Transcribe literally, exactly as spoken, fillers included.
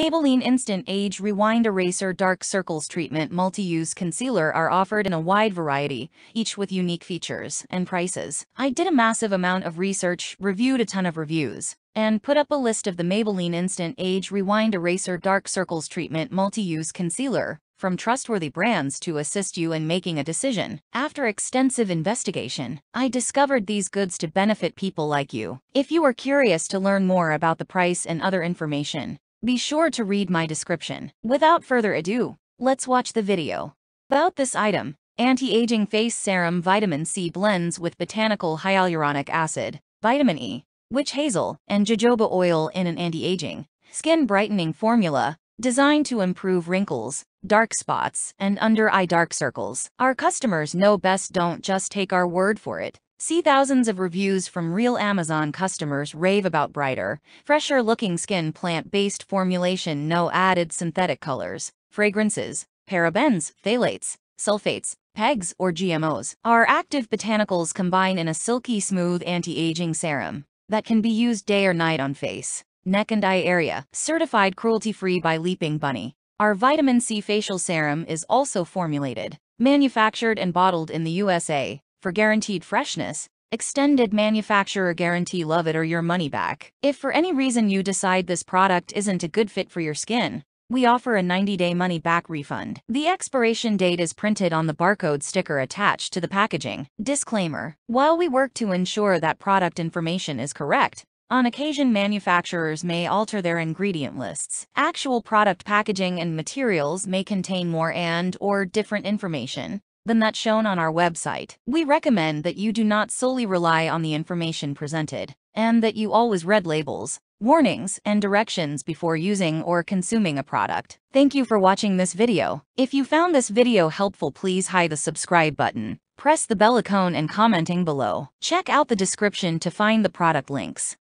Maybelline Instant Age Rewind Eraser Dark Circles Treatment Multi-Use Concealer are offered in a wide variety, each with unique features and prices. I did a massive amount of research, reviewed a ton of reviews, and put up a list of the Maybelline Instant Age Rewind Eraser Dark Circles Treatment Multi-Use Concealer from trustworthy brands to assist you in making a decision. After extensive investigation, I discovered these goods to benefit people like you. If you are curious to learn more about the price and other information, be sure to read my description. Without further ado, let's watch the video. About this item, anti-aging face serum vitamin C blends with botanical hyaluronic acid, vitamin E, witch hazel, and jojoba oil in an anti-aging, skin brightening formula designed to improve wrinkles, dark spots, and under-eye dark circles. Our customers know best, don't just take our word for it. See thousands of reviews from real Amazon customers rave about brighter, fresher-looking skin, plant-based formulation, no added synthetic colors, fragrances, parabens, phthalates, sulfates, P E Gs, or G M Os. Our active botanicals combine in a silky smooth anti-aging serum that can be used day or night on face, neck and eye area. Certified cruelty-free by Leaping Bunny, our vitamin C facial serum is also formulated, manufactured and bottled in the U S A. For guaranteed freshness, extended manufacturer guarantee. Love it or your money back. If for any reason you decide this product isn't a good fit for your skin, we offer a ninety day money-back refund. The expiration date is printed on the barcode sticker attached to the packaging. Disclaimer: while we work to ensure that product information is correct, on occasion manufacturers may alter their ingredient lists. Actual product packaging and materials may contain more and or different information than that shown on our website. We recommend that you do not solely rely on the information presented, and that you always read labels, warnings, and directions before using or consuming a product. Thank you for watching this video. If you found this video helpful, please hit the subscribe button, press the bell icon, and commenting below. Check out the description to find the product links.